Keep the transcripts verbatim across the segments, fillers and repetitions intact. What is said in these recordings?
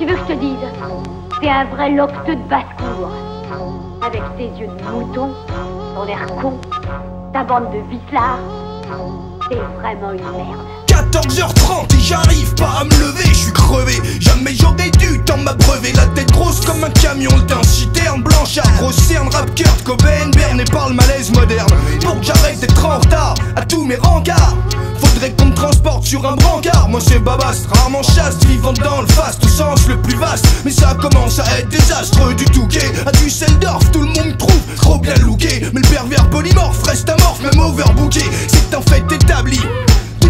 Tu veux que je te dise, t'es un vrai locteux de basse-cour. Avec tes yeux de mouton, ton air con, ta bande de vicelards, t'es vraiment une merde. quatorze heures trente et j'arrive pas à me lever, je suis crevé. Jamais j'aurais dû t'en m'abreuver. La tête grosse comme un camion, le teint citerne, blanche à grosse cerne, rap Kurt Cobain, berné par le malaise moderne. Pour que j'arrête d'être en retard à tous mes rencards, faudrait qu'on me transporte sur un brancard. Moi c'est babasse, rarement chaste, vivant dans le faste, au sens le plus vaste. Mais ça commence à être désastreux du touquet à Düsseldorf, tout le monde trouve trop bien looké. Mais le pervers polymorphe reste amorphe, même overbooké. C'est en fait établi,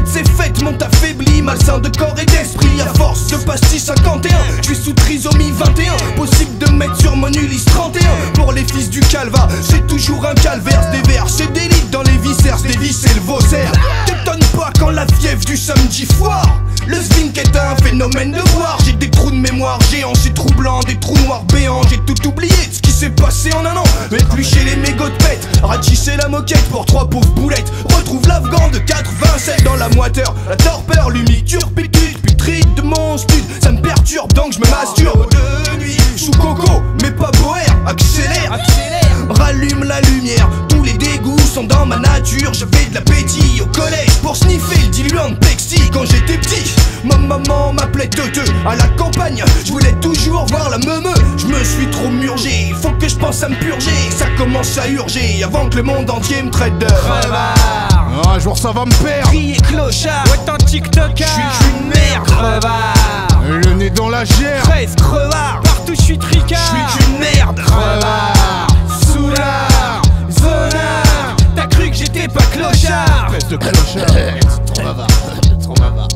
ces fêtes m'ont affaibli, malsain de corps et d'esprit. À force de pastis cinquante et un, je suis sous trisomie vingt et un. Possible de mettre sur mon Ulysse trente et un. Pour les fils du calva, c'est toujours un calvaire. Des vers, c'est d'élite dans les viscères, des vis et le Vauxerre. T'étonnes pas quand la fièvre du samedi foire. Le zinc est un phénomène de voir. J'ai des trous de mémoire géants, c'est troublant, des trous noirs béants. J'ai tout oublié de ce qui s'est passé en un an. Éplucher les mégots de pète, ratisser la moquette pour trois pauvres boulettes. Retrouve l'Afghan de quatre-vingt-sept dans la moiteur, la torpeur, l'humiture, pétule, putride de mon stud. Ça me perturbe donc je me masturbe de nuit, sous coco, mais pas boer. Accélère, accélère, rallume la lumière. Tous les dégoûts sont dans ma nature. J'avais de l'appétit au collège pour sniffer le diluant de textile quand j'étais petit. Ma maman m'appelait teuteux à la campagne. Je voulais toujours voir la meumeu. Je me suis trop murgé, faut que je pense à me purger. Ça commence à urger avant que le monde entier me traite de crevard. Oh, un jour ça va me perdre. Crier clochard, authentique tocar. Je suis une merde, crevard. Le nez dans la gerbe, treize crevard. Partout je suis tricard. Je suis une merde, crevard. Soulard, zonard. T'as cru que j'étais pas clochard. Espèce de clochard. Trop bavard, trop bavard.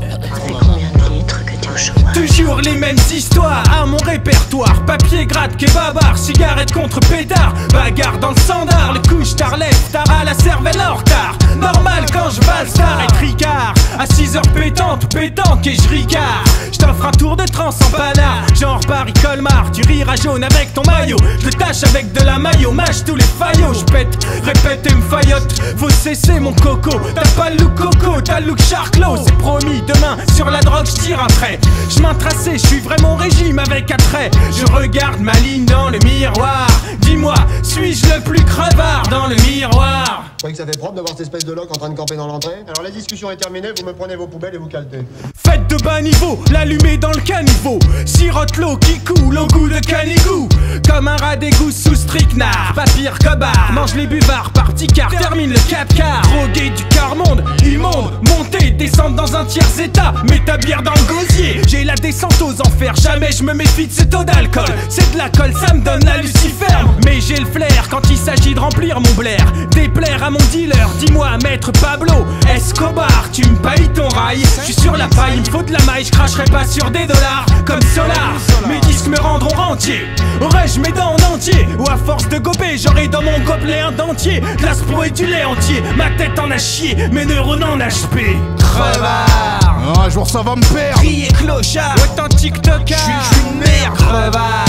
Toujours les mêmes histoires à mon répertoire. Papier gratte, kebabar, cigarette contre pétard. Bagarre dans le standard, les couches tarlettes, tard à la cervelle en retard. Normal quand je valse tard et tricard. À six heures pétante, pétanque et je ricard. Je t'offre un tour de transe en panard, genre Paris Colmar. Tu riras jaune avec ton maillot, je le tâche avec de la maillot. Mâche tous les faillots, je pète, répète et me faillote. Faut cesser mon coco, t'as pas le look coco, t'as le look charclos. C'est promis, demain sur la drogue je tire un trait. Je m'intracais, je suis vraiment régime avec attrait. Je regarde ma ligne dans le miroir. Dis-moi, suis-je le plus crevard dans le miroir? Je croyais que ça fait propre d'avoir cette espèce de loc en train de camper dans l'entrée. Alors la discussion est terminée, vous me prenez vos poubelles et vous caltez. Fête de bas niveau, l'allumé dans le caniveau. Sirote l'eau qui coule au goût de canigou. Comme un rat d'égout sous stricnard. Papire cobard, mange les buvards, parti car termine le quatre quarts. Drogué du quart monde, immonde, monter, descendre dans un tiers état. Mets ta bière dans le gosier. J'ai la descente aux enfers, jamais je me méfie de ce taux d'alcool. C'est de la colle, ça me donne la lucifère. Mais j'ai le flair quand il s'agit de remplir mon blaire. Déplaire à mon dealer, dis-moi maître Pablo Escobar, tu me pailles ton rail. J'suis sur la paille, il me faut de la maille. J'cracherai pas sur des dollars comme Solar. Mes disques me rendront rentier. Aurais-je mes dents en entier? Ou à force de gober, j'aurai dans mon gobelet un dentier. De l'aspro et du lait entier. Ma tête en a chié, mes neurones en H P. Crevard. Oh, un jour ça va me perdre. Crier clochard, authentique tocard. J'suis une merde, crevard.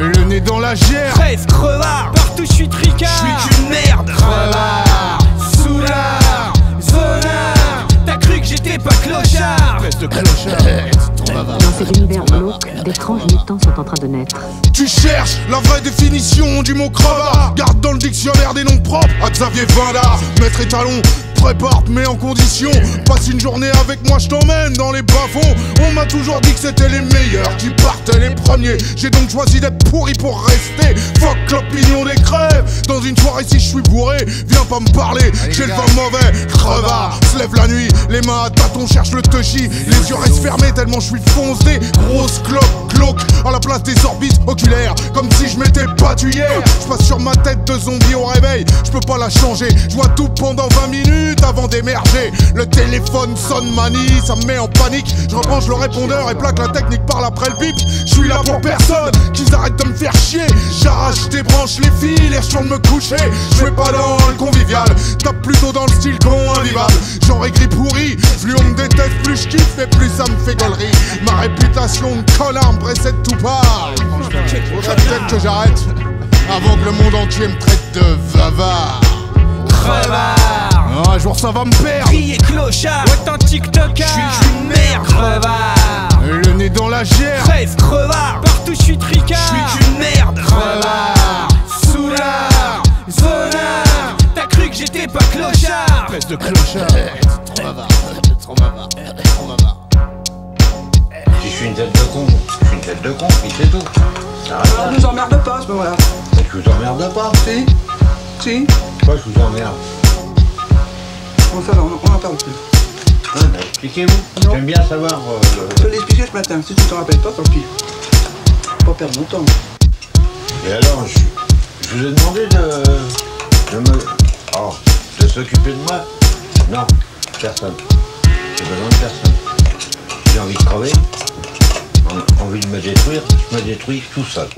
Le nez dans la gerbe, treize crevard. Partout j'suis tricard. J'suis une merde, crevard. Soulard, zonard. T'as cru que j'étais pas clochard. Reste clochard. Dans cet univers glauque, d'étranges mutants sont en train de naître. Tu cherches la vraie définition du mot crevard. Garde dans le dictionnaire des noms propres à Xavier Vindard. Maître étalon, prépare, te mets en condition. Passe une journée avec moi, je t'emmène dans les bas-fonds. On m'a toujours dit que c'était les meilleurs qui partaient les premiers. J'ai donc choisi d'être pourri pour rester. Fuck l'opinion des crèves. Dans une soirée si je suis bourré, viens pas me parler, j'ai le vent mauvais. Crevard, se lève la nuit, les mains à tâtons, cherche le teuchi. Les yeux restent fermés tellement je suis fonce des grosses cloques glauques à la place des orbites oculaires, comme si je m'étais battu hier. Je passe sur ma tête de zombie au réveil, je peux pas la changer. Je vois tout pendant vingt minutes avant d'émerger. Le téléphone sonne manie, ça me met en panique. Je rebranche le répondeur et plaque la technique, parle après le pic. Je suis là pour personne, qu'ils arrêtent de me faire chier. J'arrache des branches, les fils et je tourne me coucher. Je vais pas dans le convivial, tape plutôt dans le style con invivable. Genre aigri pourri, plus on me déteste, plus je kiffe et plus ça me fait galerie. Ma réputation de connard me précède tout part. Faudrait peut-être que j'arrête avant que le monde entier me traite de vavard. Crevard. Un jour ça va me perdre. Crier clochard, authentique. J'suis une merde, crevard. Le nez dans la gerbe, treize crevard. Partout j'suis tricard, j'suis une merde, crevard. Soulard, zonard, t'as cru que j'étais pas clochard. Presse de clochard, trop bavard, trop bavard, trop bavard. Si j'suis une tête de con, j'suis une tête de con, puis c'est tout. Alors je vous emmerde pas, ce moment-là. Je vous emmerde pas. Si, si. Moi je vous emmerde. Bon ça va, on en parle plus. Ah, bah, expliquez-vous. J'aime bien savoir... Euh, je te l'expliquais ce matin, si tu t'en rappelles pas, tant pis. Faut pas perdre mon temps. Et alors, je, je vous ai demandé de... de me... Oh, de s'occuper de moi. Non, personne. J'ai besoin de personne. J'ai envie de crever, envie de me détruire, je me détruis tout seul.